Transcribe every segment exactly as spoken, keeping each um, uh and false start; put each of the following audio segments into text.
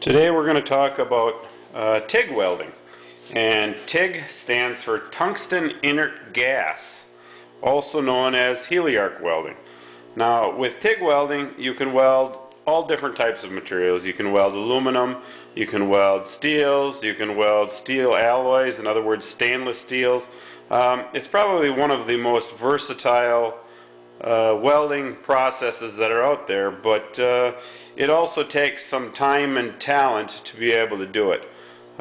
Today we're going to talk about uh, TIG welding, and TIG stands for tungsten inert gas, also known as heliarc welding. Now with TIG welding you can weld all different types of materials. You can weld aluminum, you can weld steels, you can weld steel alloys, in other words stainless steels. Um, it's probably one of the most versatile Uh, welding processes that are out there, but uh, it also takes some time and talent to be able to do it.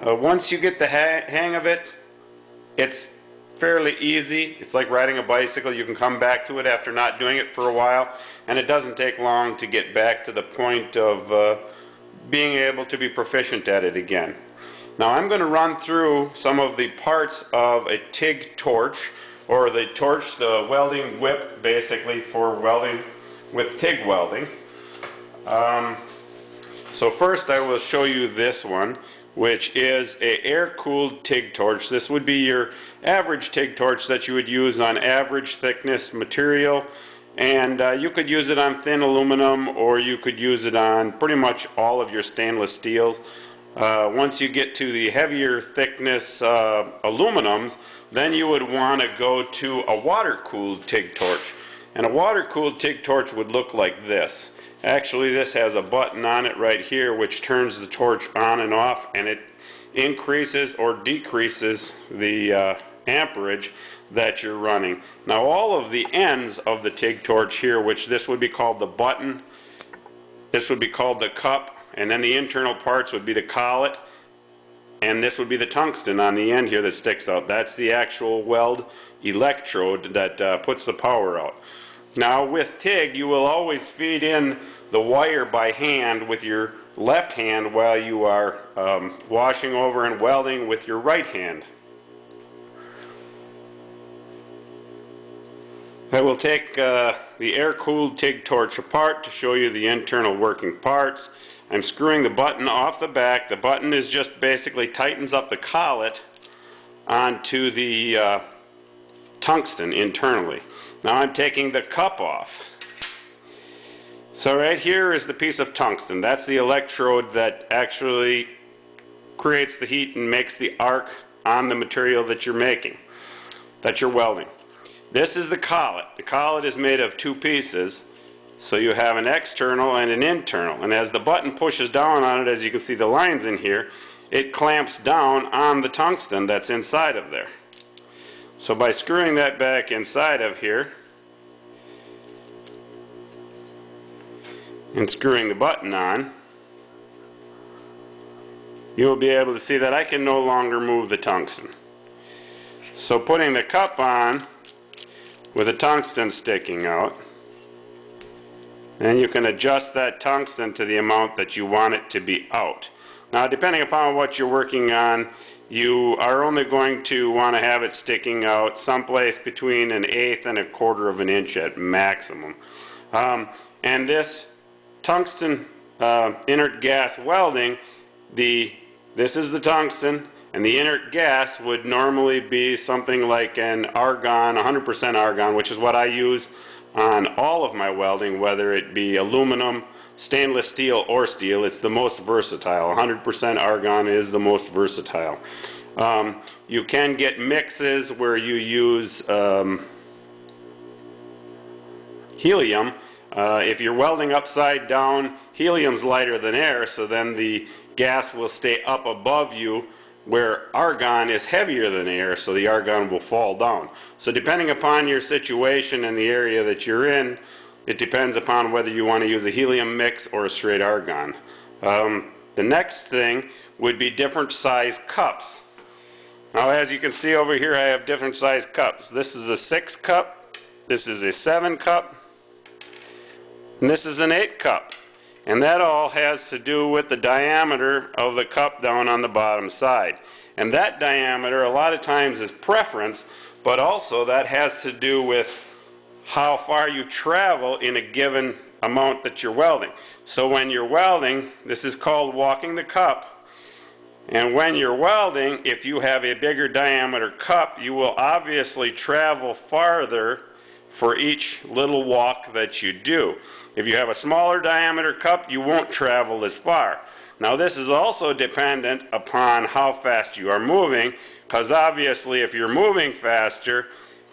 Uh, once you get the ha hang of it, it's fairly easy. It's like riding a bicycle. You can come back to it after not doing it for a while, and it doesn't take long to get back to the point of uh, being able to be proficient at it again. Now I'm going to run through some of the parts of a TIG torch, or the torch, the welding whip, basically, for welding with TIG welding. Um, so first I will show you this one, which is an air-cooled TIG torch. This would be your average TIG torch that you would use on average thickness material, and uh, you could use it on thin aluminum, or you could use it on pretty much all of your stainless steels. Uh, once you get to the heavier thickness uh, aluminums, then you would want to go to a water-cooled TIG torch. And a water-cooled TIG torch would look like this. Actually, this has a button on it right here which turns the torch on and off, and it increases or decreases the uh, amperage that you're running. Now all of the ends of the TIG torch here, which this would be called the button, this would be called the cup, and then the internal parts would be the collet, and this would be the tungsten on the end here that sticks out. That's the actual weld electrode that uh, puts the power out. Now with TIG you will always feed in the wire by hand with your left hand while you are um, washing over and welding with your right hand. I will take uh, the air-cooled TIG torch apart to show you the internal working parts. I'm screwing the button off the back. The button is just basically tightens up the collet onto the uh, tungsten internally. Now I'm taking the cup off. So right here is the piece of tungsten. That's the electrode that actually creates the heat and makes the arc on the material that you're making, that you're welding. This is the collet. The collet is made of two pieces. So you have an external and an internal, and as the button pushes down on it, as you can see the lines in here, it clamps down on the tungsten that's inside of there. So by screwing that back inside of here and screwing the button on, you will be able to see that I can no longer move the tungsten. So putting the cup on with the tungsten sticking out, then you can adjust that tungsten to the amount that you want it to be out. Now depending upon what you're working on, you are only going to want to have it sticking out someplace between an eighth and a quarter of an inch at maximum. Um, and this tungsten uh, inert gas welding, the this is the tungsten, and the inert gas would normally be something like an argon, one hundred percent argon, which is what I use on all of my welding, whether it be aluminum, stainless steel, or steel. It's the most versatile. one hundred percent argon is the most versatile. Um, you can get mixes where you use um, helium. Uh, if you're welding upside down, helium's lighter than air, so then the gas will stay up above you, where argon is heavier than air, so the argon will fall down. So depending upon your situation and the area that you're in, it depends upon whether you want to use a helium mix or a straight argon. Um, the next thing would be different size cups. Now as you can see over here, I have different size cups. This is a six cup, this is a seven cup, and this is an eight cup. And that all has to do with the diameter of the cup down on the bottom side. And that diameter a lot of times is preference, but also that has to do with how far you travel in a given amount that you're welding. So when you're welding, this is called walking the cup. And when you're welding, if you have a bigger diameter cup, you will obviously travel farther for each little walk that you do. If you have a smaller diameter cup, you won't travel as far. Now this is also dependent upon how fast you are moving, because obviously if you're moving faster,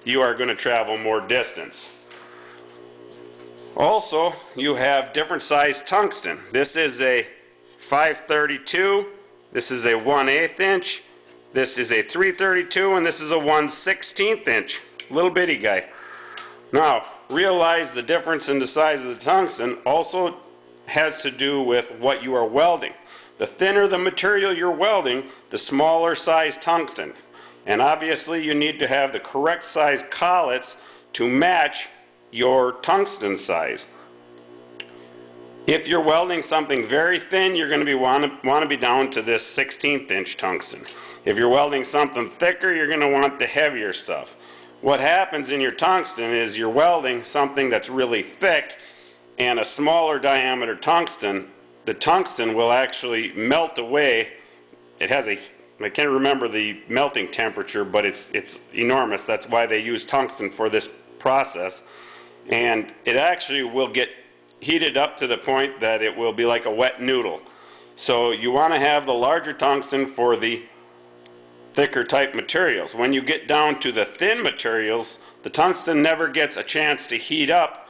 you are going to travel more distance. Also, you have different size tungsten. This is a five thirty-two, this is a one eighth inch, this is a three thirty-two, and this is a one sixteenth inch. Little bitty guy. Now, realize the difference in the size of the tungsten also has to do with what you are welding. The thinner the material you're welding, the smaller size tungsten. And obviously you need to have the correct size collets to match your tungsten size. If you're welding something very thin, you're going to be want to, want to be down to this sixteenth inch tungsten. If you're welding something thicker, you're going to want the heavier stuff. What happens in your tungsten is you're welding something that's really thick and a smaller diameter tungsten, the tungsten will actually melt away. It has a, I can't remember the melting temperature, but it's, it's enormous. That's why they use tungsten for this process. And it actually will get heated up to the point that it will be like a wet noodle. So you want to have the larger tungsten for the thicker type materials. When you get down to the thin materials, the tungsten never gets a chance to heat up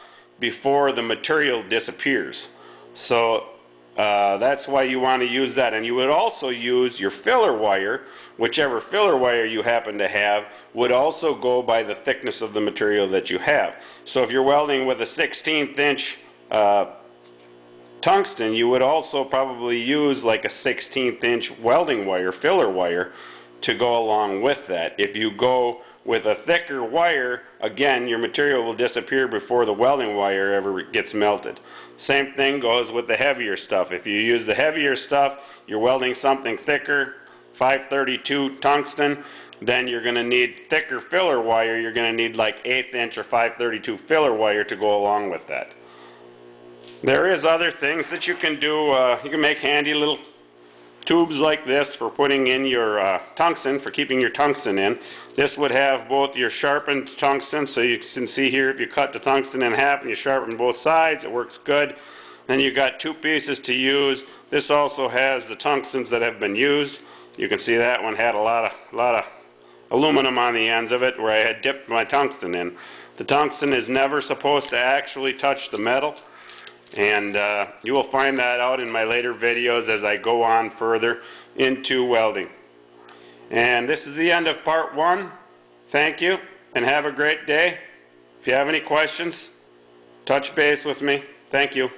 before the material disappears. So uh, that's why you want to use that. And you would also use your filler wire, whichever filler wire you happen to have, would also go by the thickness of the material that you have. So if you're welding with a sixteenth inch uh, tungsten, you would also probably use like a sixteenth inch welding wire, filler wire, to go along with that. If you go with a thicker wire, again, your material will disappear before the welding wire ever gets melted. Same thing goes with the heavier stuff. If you use the heavier stuff, you're welding something thicker, five thirty-two tungsten, then you're going to need thicker filler wire. You're going to need like eighth inch or five thirty-two filler wire to go along with that. There is other things that you can do. Uh, you can make handy little tubes like this for putting in your uh, tungsten, for keeping your tungsten in. This would have both your sharpened tungsten, so you can see here if you cut the tungsten in half and you sharpen both sides, it works good. Then you got two pieces to use. This also has the tungstens that have been used. You can see that one had a lot of, a lot of aluminum on the ends of it where I had dipped my tungsten in. The tungsten is never supposed to actually touch the metal. And uh, you will find that out in my later videos as I go on further into welding. And this is the end of part one. Thank you and have a great day. If you have any questions, touch base with me. Thank you.